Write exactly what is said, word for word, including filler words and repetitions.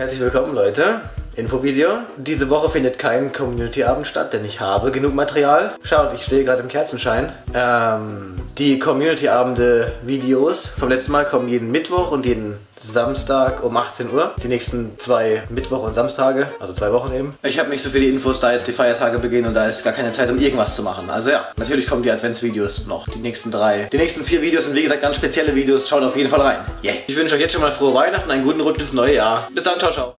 Herzlich willkommen Leute, Infovideo. Diese Woche findet kein Community-Abend statt, denn ich habe genug Material. Schaut, ich stehe gerade im Kerzenschein. Ähm, die Community-Abende-Videos vom letzten Mal kommen jeden Mittwoch und jeden Samstag um achtzehn Uhr. Die nächsten zwei Mittwoch und Samstage, also zwei Wochen eben. Ich habe nicht so viele Infos, da jetzt die Feiertage beginnen und da ist gar keine Zeit, um irgendwas zu machen. Also ja, natürlich kommen die Adventsvideos noch. Die nächsten drei, die nächsten vier Videos sind wie gesagt ganz spezielle Videos. Schaut auf jeden Fall rein. Yeah. Ich wünsche euch jetzt schon mal frohe Weihnachten, einen guten Rutsch ins neue Jahr. Bis dann, ciao, ciao.